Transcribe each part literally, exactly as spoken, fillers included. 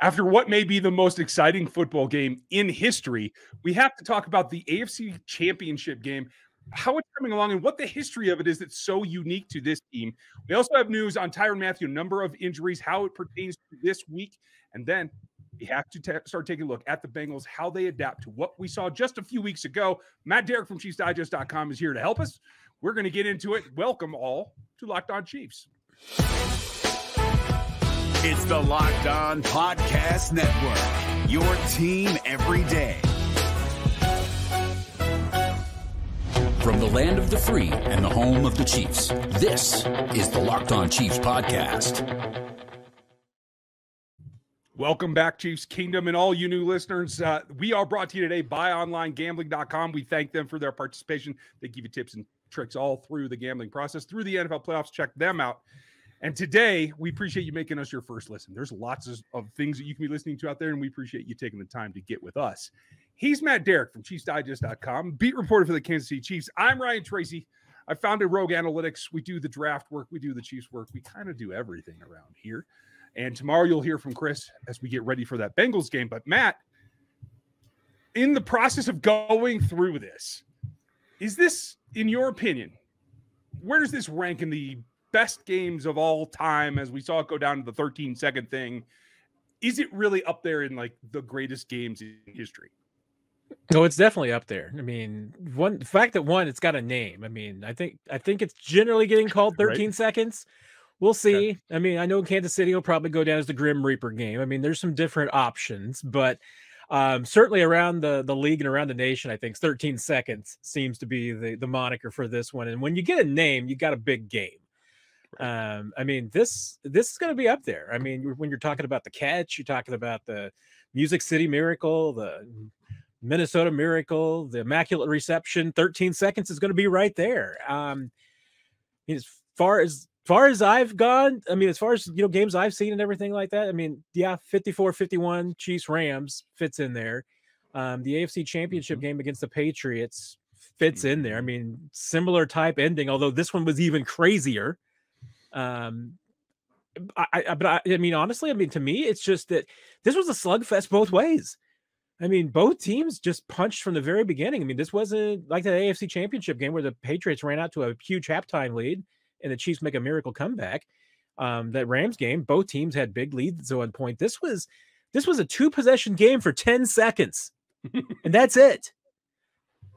After what may be the most exciting football game in history, we have to talk about the A F C Championship game, how it's coming along, and what the history of it is that's so unique to this team. We also have news on Tyrann Mathieu, number of injuries, how it pertains to this week, and then we have to t- start taking a look at the Bengals, how they adapt to what we saw just a few weeks ago. Matt Derrick from Chiefs Digest dot com is here to help us. We're going to get into it. Welcome all to Locked On Chiefs. It's the Locked On Podcast Network, your team every day. From the land of the free and the home of the Chiefs, this is the Locked On Chiefs Podcast. Welcome back, Chiefs Kingdom, and all you new listeners. Uh, we are brought to you today by Online Gambling dot com. We thank them for their participation. They give you tips and tricks all through the gambling process, through the N F L playoffs. Check them out. And today, we appreciate you making us your first listen. There's lots of, of things that you can be listening to out there, and we appreciate you taking the time to get with us. He's Matt Derrick from Chiefs Digest dot com, beat reporter for the Kansas City Chiefs. I'm Ryan Tracy. I founded Rogue Analytics. We do the draft work. We do the Chiefs work. We kind of do everything around here. And tomorrow you'll hear from Chris as we get ready for that Bengals game. But Matt, in the process of going through this, is this, in your opinion, where does this rank in the best games of all time as we saw it go down to the thirteen second thing? Is it really up there in like the greatest games in history? No, it's definitely up there. I mean, one the fact that one, it's got a name. I mean, I think I think it's generally getting called thirteen right? seconds. We'll see. Okay. I mean, I know Kansas City will probably go down as the Grim Reaper game. I mean, there's some different options, but um, certainly around the, the league and around the nation, I think thirteen seconds seems to be the, the moniker for this one. And when you get a name, you got a big game. Um, I mean, this this is going to be up there. I mean, when you're talking about the catch, you're talking about the Music City Miracle, the Minnesota Miracle, the Immaculate Reception, thirteen seconds is going to be right there. Um, as far as As far as I've gone, I mean, as far as, you know, games I've seen and everything like that, I mean, yeah, fifty-four fifty-one Chiefs Rams fits in there. Um, the A F C Championship game against the Patriots fits in there. I mean, similar type ending, although this one was even crazier. Um, I, I, but I, I mean, honestly, I mean, to me, it's just that this was a slugfest both ways. I mean, both teams just punched from the very beginning. I mean, this wasn't like the A F C Championship game where the Patriots ran out to a huge halftime lead and the Chiefs make a miracle comeback. Um, that Rams game, both teams had big leads at one point. This was this was a two possession game for ten seconds, and that's it.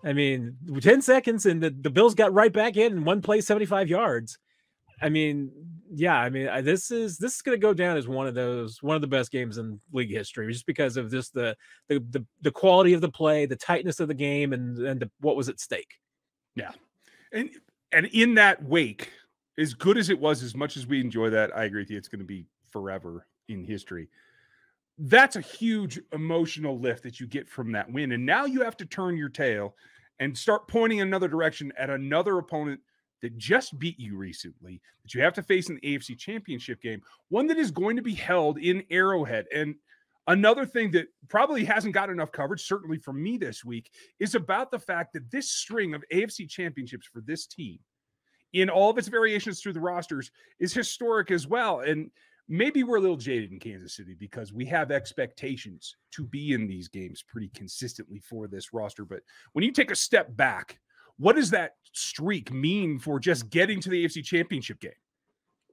I mean, ten seconds, and the, the Bills got right back in and one play, seventy-five yards. I mean, yeah, I mean, I, this is this is going to go down as one of those one of the best games in league history, just because of just the the the, the quality of the play, the tightness of the game, and and the, what was at stake. Yeah, and and in that wake, as good as it was, as much as we enjoy that, I agree with you, it's going to be forever in history. That's a huge emotional lift that you get from that win. And now you have to turn your tail and start pointing another direction at another opponent that just beat you recently, that you have to face in the A F C Championship game, one that is going to be held in Arrowhead. And another thing that probably hasn't got enough coverage, certainly from me this week, is about the fact that this string of A F C championships for this team, in all of its variations through the rosters, is historic as well. And maybe we're a little jaded in Kansas City because we have expectations to be in these games pretty consistently for this roster. But when you take a step back, what does that streak mean for just getting to the A F C Championship game?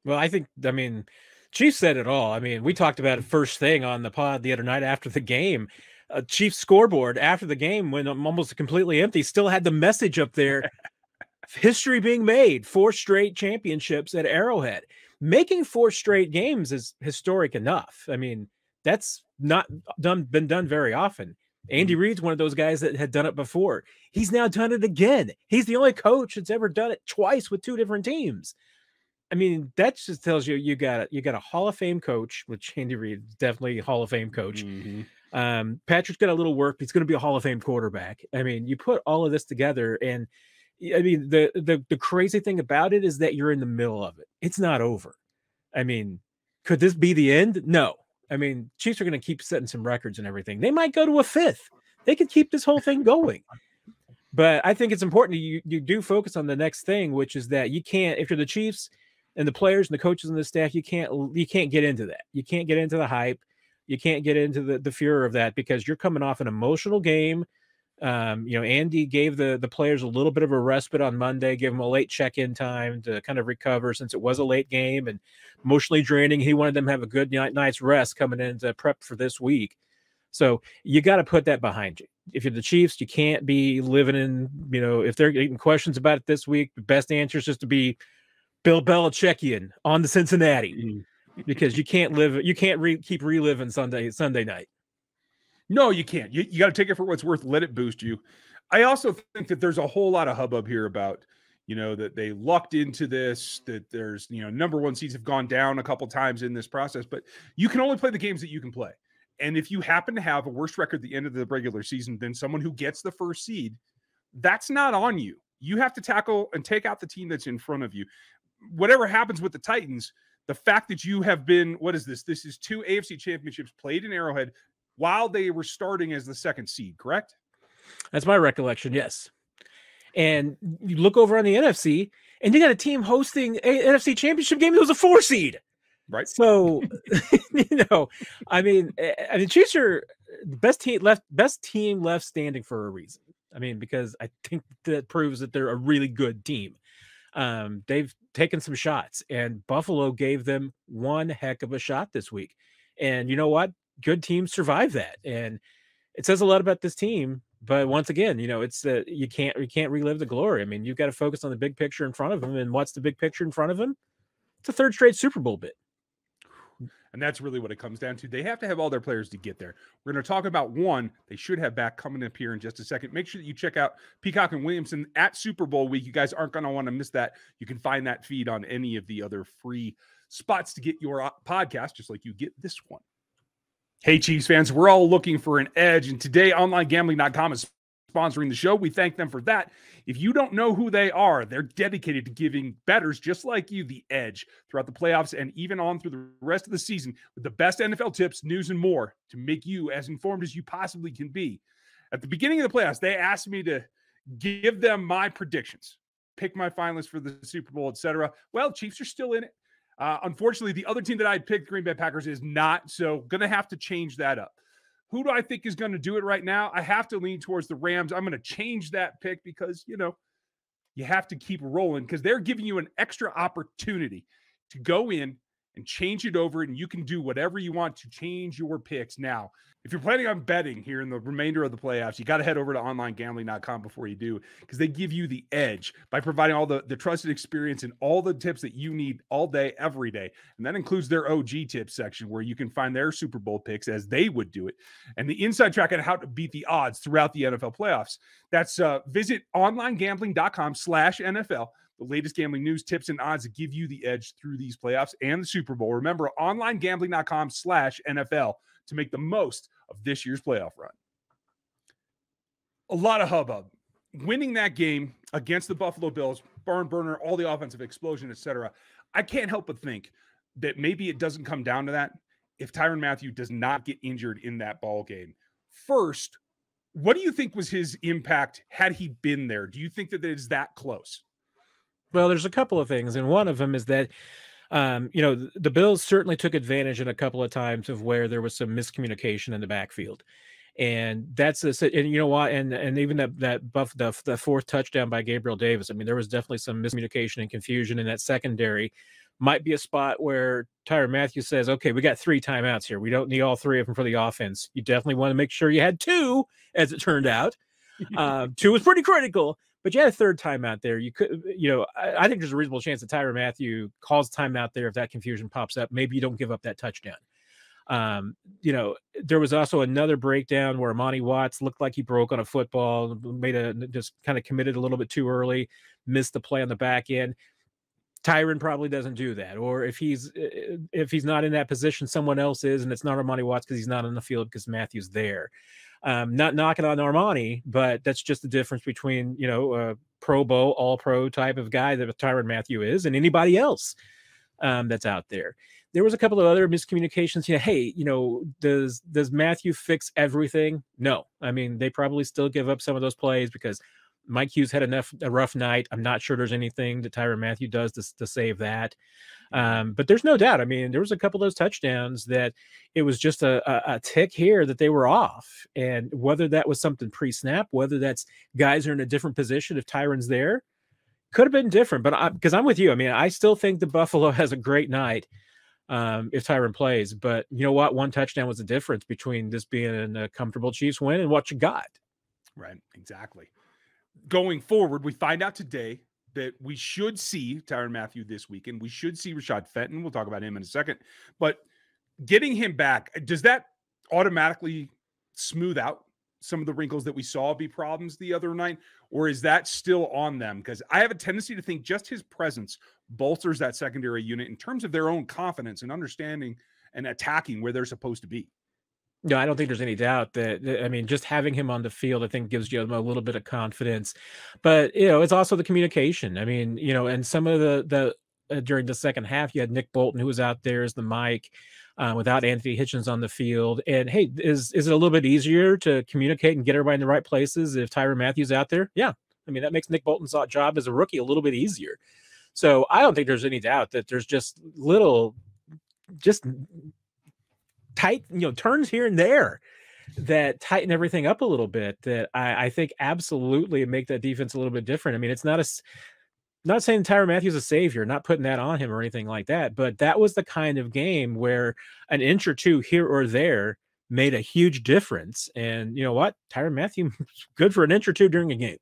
Well, I think, I mean, Chiefs said it all. I mean, we talked about it first thing on the pod the other night after the game. A Chiefs scoreboard after the game, when almost completely empty, still had the message up there. History being made, four straight championships at Arrowhead. Making four straight games is historic enough. I mean, that's not done been done very often. Andy Reid's one of those guys that had done it before. He's now done it again. He's the only coach that's ever done it twice with two different teams. I mean, that just tells you you got you got a Hall of Fame coach, which Andy Reid is definitely a Hall of Fame coach. Mm-hmm. Um, Patrick's got a little work. He's going to be a Hall of Fame quarterback. I mean, you put all of this together, and I mean, the, the the crazy thing about it is that you're in the middle of it. It's not over. I mean, could this be the end? No. I mean, Chiefs are going to keep setting some records and everything. They might go to a fifth. They could keep this whole thing going. But I think it's important you you do focus on the next thing, which is that you can't, if you're the Chiefs and the players and the coaches and the staff, you can't you can't get into that. You can't get into the hype. you can't get into the, the furor of that because you're coming off an emotional game. Um, you know, Andy gave the, the players a little bit of a respite on Monday, gave them a late check-in time to kind of recover since it was a late game and emotionally draining. He wanted them to have a good night, night's rest coming in to prep for this week. So you got to put that behind you. If you're the Chiefs, you can't be living in, you know, if they're getting questions about it this week, the best answer is just to be Bill Belichickian on the Cincinnati because you can't live, you can't re, keep reliving Sunday, Sunday night. No, you can't. You, you got to take it for what's worth. Let it boost you. I also think that there's a whole lot of hubbub here about, you know, that they lucked into this, that there's, you know, number one seeds have gone down a couple times in this process, but you can only play the games that you can play. And if you happen to have a worse record at the end of the regular season than someone who gets the first seed, that's not on you. You have to tackle and take out the team that's in front of you. Whatever happens with the Titans, the fact that you have been, what is this? This is two A F C championships played in Arrowhead while they were starting as the second seed, correct? That's my recollection, yes. And you look over on the N F C, and you got a team hosting an N F C championship game that was a four seed. Right. So, you know, I mean, I mean, Chiefs are the best team left, best team left standing for a reason. I mean, because I think that proves that they're a really good team. Um, they've taken some shots, and Buffalo gave them one heck of a shot this week. And you know what? Good teams survive that, and it says a lot about this team. But once again, you know, it's uh, you can't you can't relive the glory. I mean, you've got to focus on the big picture in front of them. And what's the big picture in front of them? It's a third straight Super Bowl bid. And that's really what it comes down to. They have to have all their players to get there. We're going to talk about one they should have back coming up here in just a second. Make sure that you check out Peacock and Williamson at Super Bowl week. You guys aren't going to want to miss that. You can find that feed on any of the other free spots to get your podcast, just like you get this one. Hey, Chiefs fans, we're all looking for an edge. And today, online gambling dot com is sponsoring the show. We thank them for that. If you don't know who they are, they're dedicated to giving bettors just like you the edge throughout the playoffs and even on through the rest of the season with the best N F L tips, news, and more to make you as informed as you possibly can be. At the beginning of the playoffs, they asked me to give them my predictions, pick my finalists for the Super Bowl, et cetera. Well, Chiefs are still in it. Uh, unfortunately, the other team that I picked, Green Bay Packers, is not, so going to have to change that up. Who do I think is going to do it right now? I have to lean towards the Rams. I'm going to change that pick because, you know, you have to keep rolling because they're giving you an extra opportunity to go in and change it over, and you can do whatever you want to change your picks. Now, if you're planning on betting here in the remainder of the playoffs, you got to head over to online gambling dot com before you do because they give you the edge by providing all the, the trusted experience and all the tips that you need all day, every day. And that includes their O G tips section where you can find their Super Bowl picks as they would do it and the inside track on how to beat the odds throughout the N F L playoffs. That's uh, visit online gambling dot com slash N F L. The latest gambling news, tips, and odds that give you the edge through these playoffs and the Super Bowl. Remember, online gambling dot com slash N F L to make the most of this year's playoff run. A lot of hubbub. Winning that game against the Buffalo Bills, barn burner, all the offensive explosion, et cetera. I can't help but think that maybe it doesn't come down to that if Tyrann Mathieu does not get injured in that ball game. First, what do you think was his impact had he been there? Do you think that it is that close? Well, there's a couple of things, and one of them is that, um, you know, the, the Bills certainly took advantage in a couple of times of where there was some miscommunication in the backfield, and that's this. And you know what? And and even that that buff the, the fourth touchdown by Gabriel Davis. I mean, there was definitely some miscommunication and confusion in that secondary. Might be a spot where Tyrann Mathieu says, "Okay, we got three timeouts here. We don't need all three of them for the offense. You definitely want to make sure you had two, as it turned out. uh, two was pretty critical." But you had a third timeout there. You could, you know, I, I think there's a reasonable chance that Tyrann Mathieu calls timeout there. If that confusion pops up, maybe you don't give up that touchdown. Um, you know, there was also another breakdown where Imani Watts looked like he broke on a football, made a just kind of committed a little bit too early, missed the play on the back end. Tyrann probably doesn't do that, or if he's if he's not in that position, someone else is, and it's not Armani Watts because he's not on the field because Matthew's there. Um, not knocking on Armani, but that's just the difference between, you know, a Pro Bowl, All Pro type of guy that Tyrann Mathieu is, and anybody else um, that's out there. There was a couple of other miscommunications. You know, hey, you know, does does Mathieu fix everything? No, I mean they probably still give up some of those plays because Mike Hughes had enough, a rough night. I'm not sure there's anything that Tyrann Mathieu does to, to save that. Um, but there's no doubt. I mean, there was a couple of those touchdowns that it was just a, a, a tick here that they were off. And whether that was something pre-snap, whether that's guys are in a different position if Tyrann's there, could have been different. But I, because I'm with you. I mean, I still think the Buffalo has a great night um, if Tyrann plays. But you know what? One touchdown was the difference between this being a comfortable Chiefs win and what you got. Right. Exactly. Going forward, we find out today that we should see Tyrann Mathieu this weekend. We should see Rashad Fenton. We'll talk about him in a second. But getting him back, does that automatically smooth out some of the wrinkles that we saw be problems the other night? Or is that still on them? Because I have a tendency to think just his presence bolsters that secondary unit in terms of their own confidence and understanding and attacking where they're supposed to be. No, I don't think there's any doubt that, I mean, just having him on the field, I think gives you a little bit of confidence, but you know, it's also the communication. I mean, you know, and some of the, the, uh, during the second half, you had Nick Bolton, who was out there as the mic uh, without Anthony Hitchens on the field. And hey, is, is it a little bit easier to communicate and get everybody in the right places if Tyrann Mathieu's out there? Yeah. I mean, that makes Nick Bolton's job as a rookie a little bit easier. So I don't think there's any doubt that there's just little, just tight, you know, turns here and there that tighten everything up a little bit that I, I think absolutely make that defense a little bit different. I mean, it's not a, not saying Tyrann Mathieu's a savior, not putting that on him or anything like that, but that was the kind of game where an inch or two here or there made a huge difference. And you know what? Tyrann Mathieu, good for an inch or two during a game.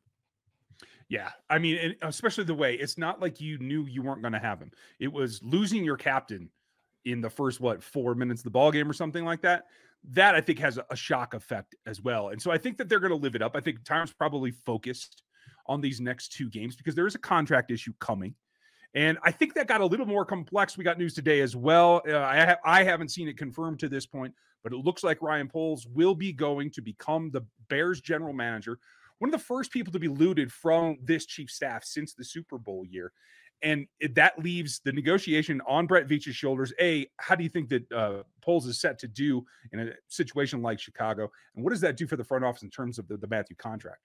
Yeah. I mean, and especially the way it's not like you knew you weren't going to have him. It was losing your captain in the first, what, four minutes of the ball game or something like that, that I think has a shock effect as well. And so I think that they're going to live it up. I think Tyron's probably focused on these next two games because there is a contract issue coming. And I think that got a little more complex. We got news today as well. Uh, I, ha- I haven't seen it confirmed to this point, but it looks like Ryan Poles will be going to become the Bears general manager, one of the first people to be looted from this Chiefs staff since the Super Bowl year. And that leaves the negotiation on Brett Veach's shoulders. A, how do you think that uh, Poles is set to do in a situation like Chicago? And what does that do for the front office in terms of the, the Mathieu contract?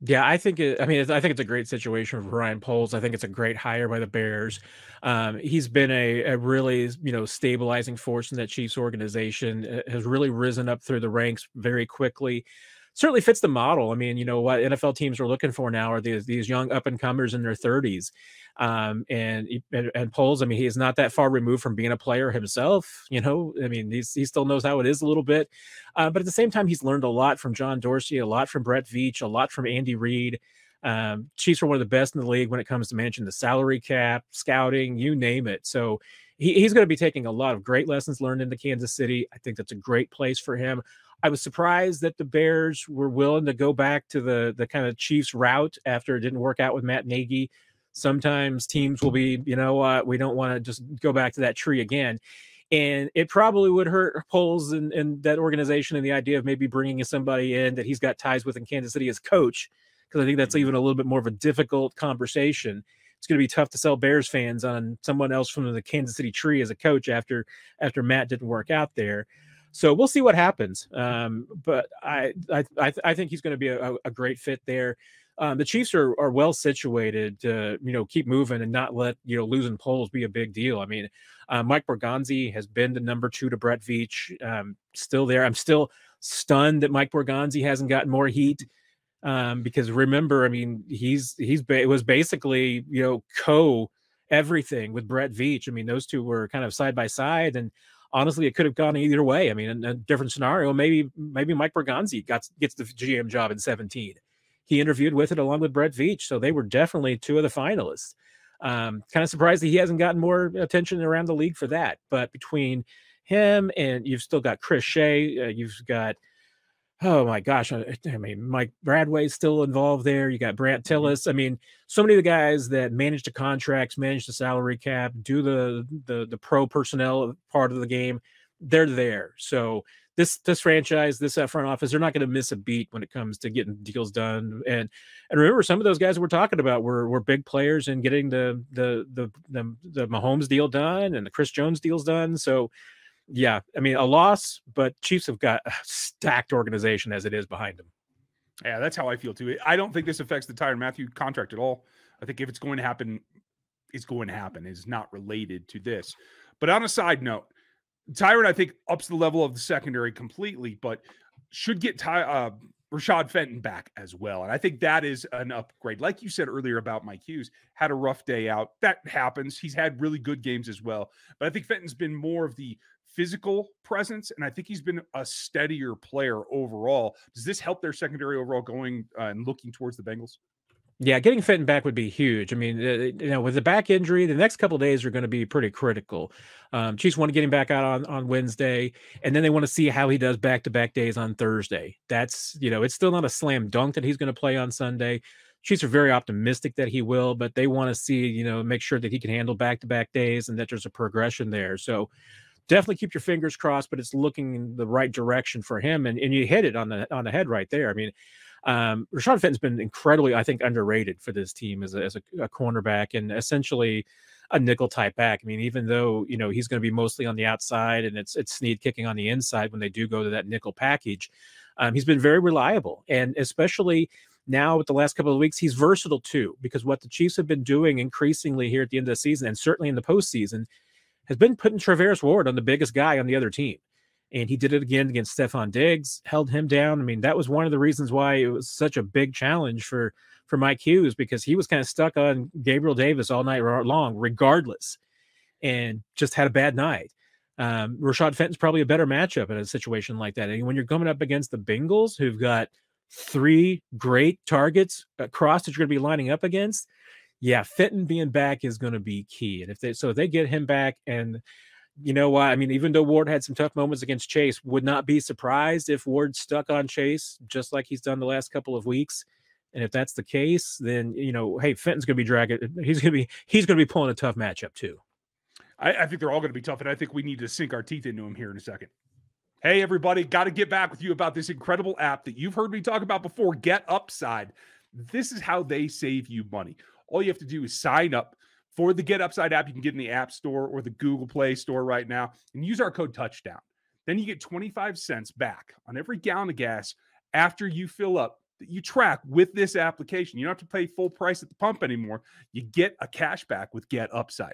Yeah, I think it, I mean, it's, I think it's a great situation for Ryan Poles. I think it's a great hire by the Bears. Um, he's been a, a really, you know, stabilizing force in that Chiefs organization. It has really risen up through the ranks very quickly. Certainly fits the model. I mean, you know what N F L teams are looking for now are these these young up and comers in their thirties, um, and, and and Poles. I mean, he is not that far removed from being a player himself. You know, I mean, he's, he still knows how it is a little bit, uh, but at the same time, he's learned a lot from John Dorsey, a lot from Brett Veach, a lot from Andy Reid. Um, Chiefs are one of the best in the league when it comes to managing the salary cap, scouting, you name it. So he, he's going to be taking a lot of great lessons learned into Kansas City. I think that's a great place for him. I was surprised that the Bears were willing to go back to the the kind of Chiefs route after it didn't work out with Matt Nagy. Sometimes teams will be, you know what, uh, we don't want to just go back to that tree again. And it probably would hurt Poles and, and that organization and the idea of maybe bringing somebody in that he's got ties with in Kansas City as coach, because I think that's even a little bit more of a difficult conversation. It's going to be tough to sell Bears fans on someone else from the Kansas City tree as a coach after after Matt didn't work out there. So we'll see what happens. Um, but I I, I, th- I think he's going to be a, a great fit there. Um, the Chiefs are are well situated to, you know, keep moving and not let, you know, losing Poles be a big deal. I mean, uh, Mike Borgonzi has been the number two to Brett Veach, um, still there. I'm still stunned that Mike Borgonzi hasn't gotten more heat um, because remember, I mean, he's he's ba- was basically, you know, co everything with Brett Veach. I mean, those two were kind of side by side and honestly, it could have gone either way. I mean, in a different scenario, maybe maybe Mike Borgonzi got, gets the G M job in seventeen. He interviewed with it along with Brett Veach, so they were definitely two of the finalists. Um, kind of surprised that he hasn't gotten more attention around the league for that. But between him and you've still got Chris Shea, uh, you've got, oh my gosh, I, I mean, Mike Bradway's still involved there. You got Brant Tillis. I mean, so many of the guys that manage the contracts, manage the salary cap, do the the the pro personnel part of the game, they're there. So this this franchise, this front office, they're not going to miss a beat when it comes to getting deals done. And and remember, some of those guys we're talking about were were big players in getting the the the the, the Mahomes deal done and the Chris Jones deals done. So. Yeah, I mean, a loss, but Chiefs have got a stacked organization as it is behind them. Yeah, that's how I feel too. I don't think this affects the Tyrann Mathieu contract at all. I think if it's going to happen, it's going to happen. It's not related to this. But on a side note, Tyrann, I think, ups the level of the secondary completely, but should get Ty, uh, Rashad Fenton back as well. And I think that is an upgrade. Like you said earlier about Mike Hughes, had a rough day out. That happens. He's had really good games as well. But I think Fenton's been more of the physical presence, and I think he's been a steadier player overall. Does this help their secondary overall going uh, and looking towards the Bengals? Yeah, getting Fenton back would be huge. I mean, you know, with the back injury, the next couple of days are going to be pretty critical. Um, Chiefs want to get him back out on, on Wednesday, and then they want to see how he does back-to-back days on Thursday. That's, you know, it's still not a slam dunk that he's going to play on Sunday. Chiefs are very optimistic that he will, but they want to see, you know, make sure that he can handle back-to-back days and that there's a progression there. So definitely keep your fingers crossed, but it's looking in the right direction for him, and, and you hit it on the on the head right there. I mean, Um, Rashad Fenton's been incredibly, I think, underrated for this team as a, as a, a cornerback and essentially a nickel type back. I mean, even though, you know, he's going to be mostly on the outside and it's, it's Snead kicking on the inside when they do go to that nickel package, um, he's been very reliable. And especially now with the last couple of weeks, he's versatile too, because what the Chiefs have been doing increasingly here at the end of the season and certainly in the postseason has been putting Travon Ward on the biggest guy on the other team. And he did it again against Stephon Diggs, held him down. I mean, that was one of the reasons why it was such a big challenge for, for Mike Hughes, because he was kind of stuck on Gabriel Davis all night long, regardless, and just had a bad night. Um, Rashad Fenton's probably a better matchup in a situation like that. And when you're coming up against the Bengals, who've got three great targets across that you're going to be lining up against, yeah, Fenton being back is going to be key. And if they, so if they get him back and, you know why? I mean, even though Ward had some tough moments against Chase, would not be surprised if Ward stuck on Chase, just like he's done the last couple of weeks. And if that's the case, then, you know, hey, Fenton's going to be dragging. He's going to be he's going to be pulling a tough matchup, too. I, I think they're all going to be tough, and I think we need to sink our teeth into him here in a second. Hey, everybody, got to get back with you about this incredible app that you've heard me talk about before, GetUpside. This is how they save you money. All you have to do is sign up for the GetUpside app. You can get in the App Store or the Google Play Store right now and use our code TOUCHDOWN. Then you get twenty-five cents back on every gallon of gas after you fill up that you track with this application. You don't have to pay full price at the pump anymore. You get a cash back with GetUpside.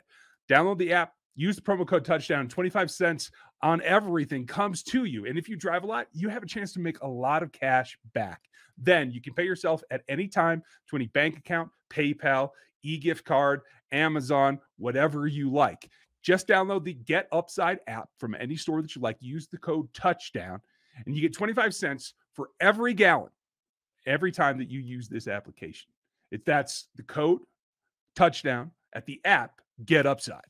Download the app, use the promo code TOUCHDOWN. twenty-five cents on everything comes to you. And if you drive a lot, you have a chance to make a lot of cash back. Then you can pay yourself at any time to any bank account, PayPal, e-gift card, Amazon, whatever you like. Just download the GetUpside app from any store that you like. Use the code TOUCHDOWN, and you get twenty-five cents for every gallon every time that you use this application. If that's the code TOUCHDOWN at the app, GetUpside.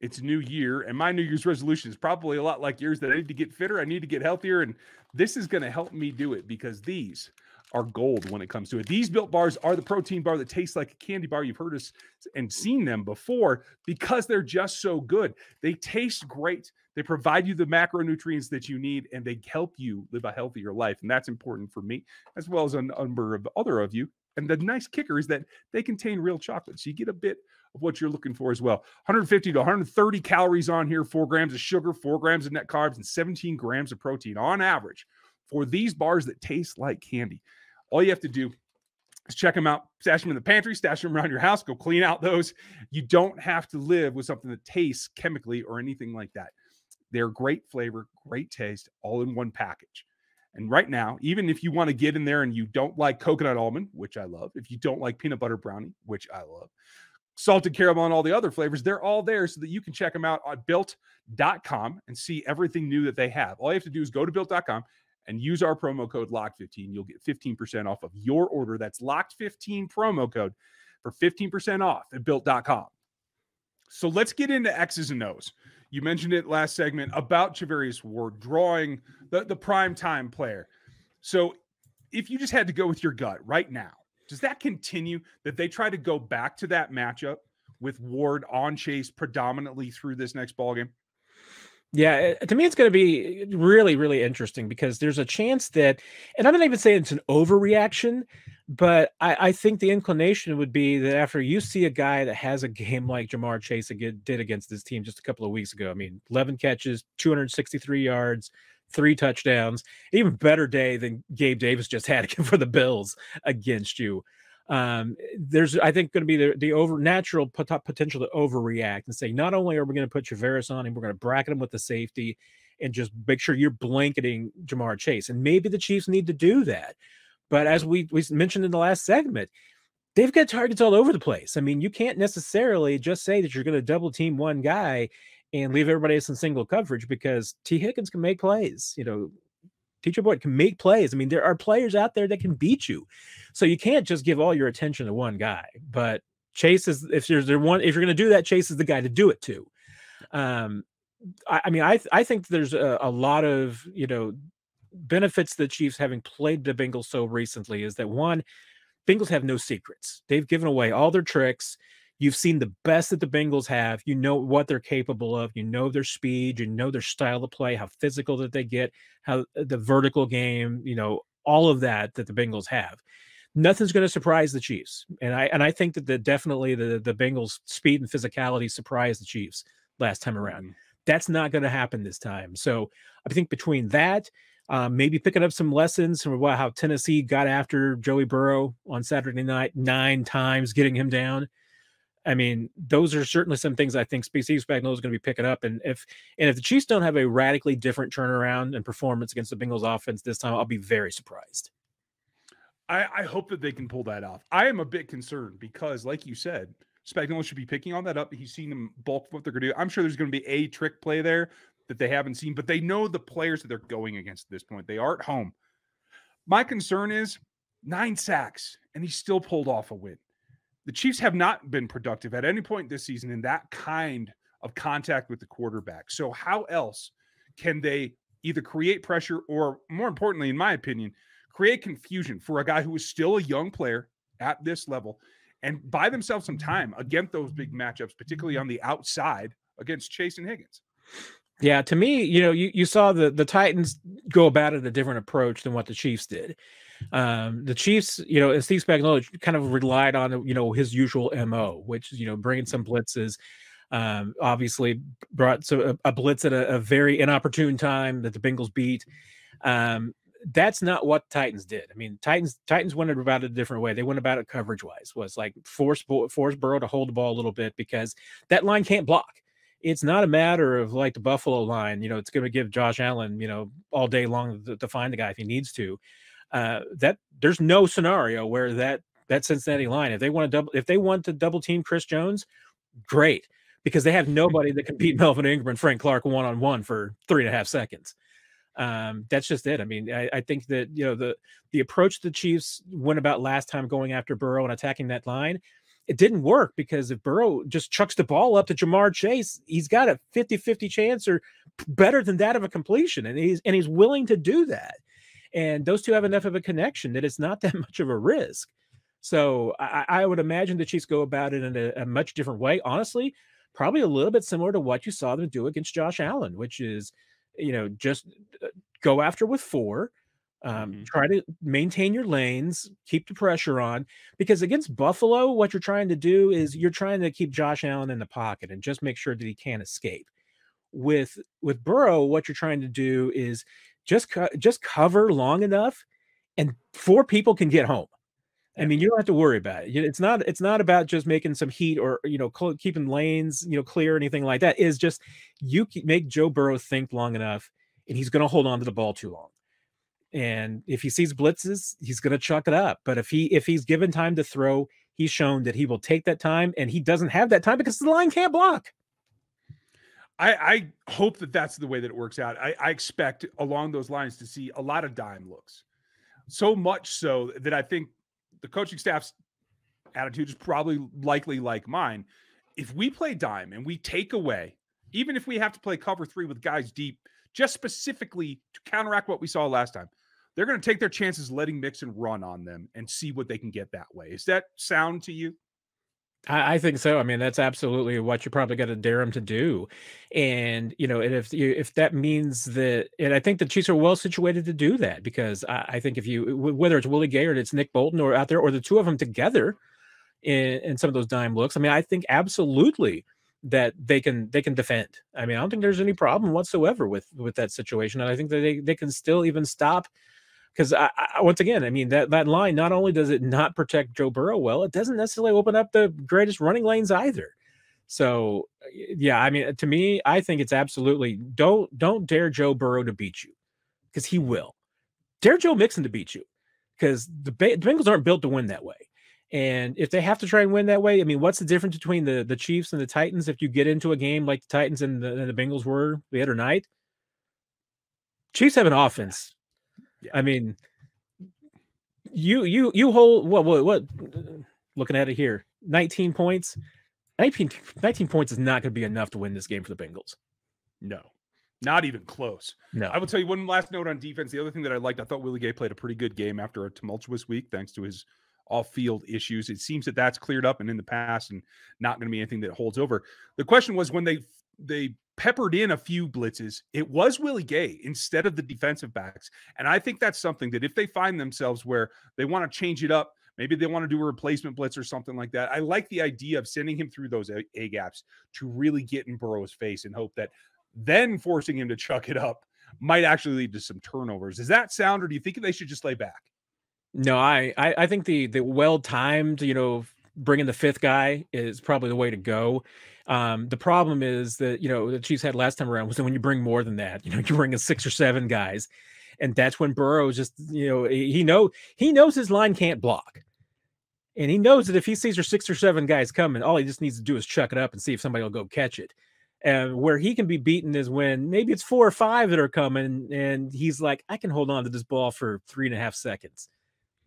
It's new year, and my New Year's resolution is probably a lot like yours, that I need to get fitter, I need to get healthier, and this is going to help me do it, because these are gold when it comes to it. These Built Bars are the protein bar that tastes like a candy bar. You've heard us and seen them before because they're just so good. They taste great. They provide you the macronutrients that you need, and they help you live a healthier life. And that's important for me, as well as a number of other of you. And the nice kicker is that they contain real chocolate, so you get a bit of what you're looking for as well. one hundred fifty to one hundred thirty calories on here, four grams of sugar, four grams of net carbs, and seventeen grams of protein on average for these bars that taste like candy. All you have to do is check them out, stash them in the pantry, stash them around your house, go clean out those. You don't have to live with something that tastes chemically or anything like that. They're great flavor, great taste, all in one package. And right now, even if you want to get in there and you don't like coconut almond, which I love, if you don't like peanut butter brownie, which I love, salted caramel and all the other flavors, they're all there so that you can check them out on built dot com and see everything new that they have. All you have to do is go to built dot com and use our promo code locked fifteen. You'll get fifteen percent off of your order. That's locked fifteen promo code for fifteen percent off at built dot com. So let's get into X's and O's. You mentioned it last segment about Traverius Ward drawing the, the prime time player. So if you just had to go with your gut right now, does that continue that they try to go back to that matchup with Ward on Chase predominantly through this next ballgame? Yeah, to me, it's going to be really, really interesting because there's a chance that, and I'm not even saying it's an overreaction, but I, I think the inclination would be that after you see a guy that has a game like Jamar Chase did against this team just a couple of weeks ago, I mean, eleven catches, two hundred sixty-three yards, three touchdowns. Even better day than Gabe Davis just had for the Bills against you. Um, there's, I think, going to be the, the over natural pot- potential to overreact and say, not only are we going to put Javaris on him, we're going to bracket him with the safety and just make sure you're blanketing Jamar Chase. And maybe the Chiefs need to do that. But as we, we mentioned in the last segment, they've got targets all over the place. I mean, you can't necessarily just say that you're going to double team one guy and leave everybody else in single coverage, because T. Higgins can make plays. You know, T J Boyd can make plays. I mean, there are players out there that can beat you. So you can't just give all your attention to one guy. But Chase is, if there's one, if you're going to do that, Chase is the guy to do it to. Um, I, I mean, I I think there's a, a lot of, you know, benefits to the Chiefs having played the Bengals so recently is that, one, Bengals have no secrets. They've given away all their tricks. You've seen the best that the Bengals have. You know what they're capable of. You know their speed. You know their style of play, how physical that they get, how the vertical game, you know, all of that that the Bengals have. Nothing's going to surprise the Chiefs. And I and I think that the, definitely the, the Bengals' speed and physicality surprised the Chiefs last time around. Mm-hmm. That's not going to happen this time. So I think between that, Um, maybe picking up some lessons from how Tennessee got after Joey Burrow on Saturday night nine times, getting him down. I mean, those are certainly some things I think Steve Spagnuolo is going to be picking up. And if and if the Chiefs don't have a radically different turnaround and performance against the Bengals offense this time, I'll be very surprised. I, I hope that they can pull that off. I am a bit concerned because, like you said, Spagnuolo should be picking on that up. He's seen them bulk what they're going to do. I'm sure there's going to be a trick play there that they haven't seen, but they know the players that they're going against at this point. They are at home. My concern is nine sacks, and he still pulled off a win. The Chiefs have not been productive at any point this season in that kind of contact with the quarterback. So how else can they either create pressure or, more importantly, in my opinion, create confusion for a guy who is still a young player at this level and buy themselves some time against those big matchups, particularly on the outside against Chase and Higgins? Yeah, to me, you know, you, you saw the, the Titans go about it a different approach than what the Chiefs did. Um, the Chiefs, you know, and Steve Spagnuolo kind of relied on, you know, his usual M O, which, you know, bringing some blitzes, um, obviously brought so a, a blitz at a, a very inopportune time that the Bengals beat. Um, that's not what Titans did. I mean, Titans Titans went about it a different way. They went about it coverage-wise, was like force, force Burrow to hold the ball a little bit because that line can't block. It's not a matter of like the Buffalo line, you know, it's going to give Josh Allen, you know, all day long to, to find the guy if he needs to. Uh, that there's no scenario where that that Cincinnati line, if they want to double, if they want to double team Chris Jones, great, because they have nobody that can beat Melvin Ingram and Frank Clark one on one for three and a half seconds. Um, that's just it. I mean, I, I think that, you know, the the approach the Chiefs went about last time going after Burrow and attacking that line, it didn't work, because if Burrow just chucks the ball up to Jamar Chase, he's got a fifty-fifty chance or better than that of a completion. And he's, and he's willing to do that. And those two have enough of a connection that it's not that much of a risk. So I, I would imagine the Chiefs go about it in a, a much different way. Honestly, probably a little bit similar to what you saw them do against Josh Allen, which is, you know, just go after with four. Um, mm-hmm. Try to maintain your lanes, keep the pressure on, because against Buffalo, what you're trying to do is you're trying to keep Josh Allen in the pocket and just make sure that he can't escape. With with Burrow, what you're trying to do is just co- just cover long enough, and four people can get home. I mean, you don't have to worry about it. It's not it's not about just making some heat or, you know, cl- keeping lanes, you know, clear or anything like that. It's just you make Joe Burrow think long enough, and he's going to hold on to the ball too long. And if he sees blitzes, he's going to chuck it up. But if he if he's given time to throw, he's shown that he will take that time, and he doesn't have that time because the line can't block. I, I hope that that's the way that it works out. I, I expect along those lines to see a lot of dime looks, so much so that I think the coaching staff's attitude is probably likely like mine. If we play dime and we take away, even if we have to play cover three with guys deep, just specifically to counteract what we saw last time, they're going to take their chances letting Mixon run on them and see what they can get that way. Is that sound to you? I, I think so. I mean, that's absolutely what you probably got to dare them to do. And, you know, and if you, if that means that, and I think the Chiefs are well situated to do that, because I, I think if you, whether it's Willie Gay or it's Nick Bolton or out there or the two of them together in, in some of those dime looks, I mean, I think absolutely that they can they can defend. I mean, I don't think there's any problem whatsoever with with that situation, and I think that they, they can still even stop. Because I, I, once again, I mean, that, that line, not only does it not protect Joe Burrow well, it doesn't necessarily open up the greatest running lanes either. So, yeah, I mean, to me, I think it's absolutely don't don't dare Joe Burrow to beat you, because he will. Dare Joe Mixon to beat you, because the, ba- the Bengals aren't built to win that way. And if they have to try and win that way, I mean, what's the difference between the, the Chiefs and the Titans if you get into a game like the Titans and the, and the Bengals were the other night? Chiefs have an offense. Yeah. I mean, you you you hold what what what? Looking at it here, nineteen points. nineteen, nineteen points is not going to be enough to win this game for the Bengals. No, not even close. No, I will tell you one last note on defense. The other thing that I liked, I thought Willie Gay played a pretty good game after a tumultuous week, thanks to his off-field issues. It seems that that's cleared up and in the past, and not going to be anything that holds over. The question was when they they. peppered in a few blitzes, it was Willie Gay instead of the defensive backs. And I think that's something that if they find themselves where they want to change it up, maybe they want to do a replacement blitz or something like that. I like the idea of sending him through those A-gaps to really get in Burrow's face and hope that then forcing him to chuck it up might actually lead to some turnovers. Does that sound, or do you think they should just lay back? No, I I, I think the the well-timed, you know, bringing the fifth guy is probably the way to go. Um, the problem is that, you know, the Chiefs had last time around was that when you bring more than that, you know, you bring a six or seven guys. And that's when Burrow just, you know, he know he knows his line can't block. And he knows that if he sees your six or seven guys coming, all he just needs to do is chuck it up and see if somebody will go catch it. And where he can be beaten is when maybe it's four or five that are coming. And he's like, I can hold on to this ball for three and a half seconds.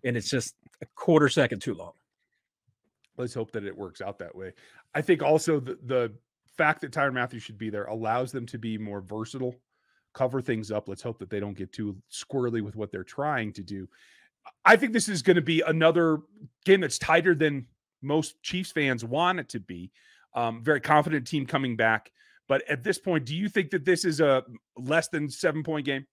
And it's just a quarter second too long. Let's hope that it works out that way. I think also the, the fact that Tyrann Mathieu should be there allows them to be more versatile, cover things up. Let's hope that they don't get too squirrely with what they're trying to do. I think this is going to be another game that's tighter than most Chiefs fans want it to be. Um, very confident team coming back. But at this point, do you think that this is a less than seven-point game?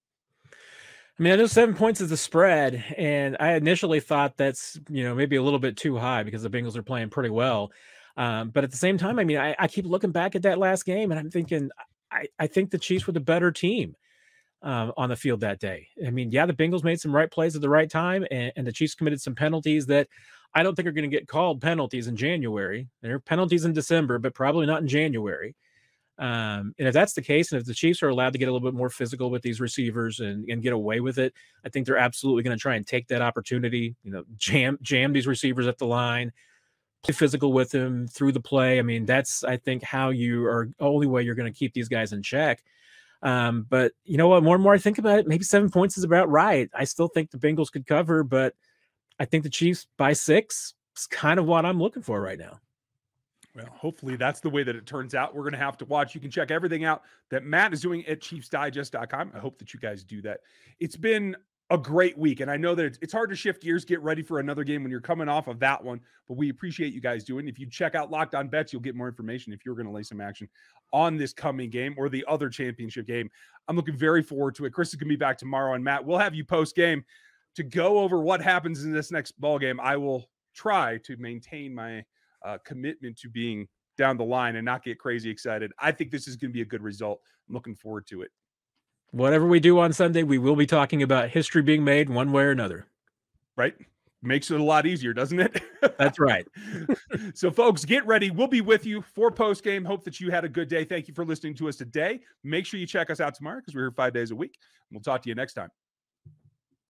I mean, I know seven points is the spread, and I initially thought that's, you know, maybe a little bit too high because the Bengals are playing pretty well. Um, but at the same time, I mean, I, I keep looking back at that last game, and I'm thinking, I, I think the Chiefs were the better team um, on the field that day. I mean, yeah, the Bengals made some right plays at the right time, and, and the Chiefs committed some penalties that I don't think are going to get called penalties in January. There are penalties in December, but probably not in January. Um, and if that's the case, and if the Chiefs are allowed to get a little bit more physical with these receivers and, and get away with it, I think they're absolutely going to try and take that opportunity, you know, jam, jam these receivers at the line, play physical with them through the play. I mean, that's, I think, how you are, only way you're going to keep these guys in check. Um, but you know what, more and more I think about it, maybe seven points is about right. I still think the Bengals could cover, but I think the Chiefs by six is kind of what I'm looking for right now. Well, hopefully that's the way that it turns out. We're going to have to watch. You can check everything out that Matt is doing at Chiefs Digest dot com. I hope that you guys do that. It's been a great week, and I know that it's hard to shift gears, get ready for another game when you're coming off of that one, but we appreciate you guys doing. If you check out Locked On Bets, you'll get more information if you're going to lay some action on this coming game or the other championship game. I'm looking very forward to it. Chris is going to be back tomorrow, and Matt, we'll have you post-game to go over what happens in this next ball game. I will try to maintain my – Uh, commitment to being down the line and not get crazy excited. I think this is going to be a good result. I'm looking forward to it. Whatever we do on Sunday, we will be talking about history being made one way or another. Right? Makes it a lot easier, doesn't it? That's right. So, folks, get ready. We'll be with you for post-game. Hope that you had a good day. Thank you for listening to us today. Make sure you check us out tomorrow because we're here five days a week. We'll talk to you next time.